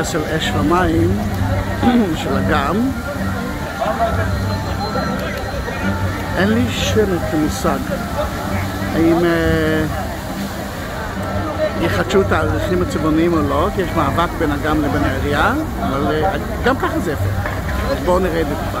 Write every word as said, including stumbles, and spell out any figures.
אסל אש המים של הגם. אין לי שמץ של מושג האם יחדשו את ההליכים הצבעוניים או לא, כי יש מאבק בין הגם לבין העירייה, אבל גם ככה זה יפה. אז בואו נראה את זה כבר.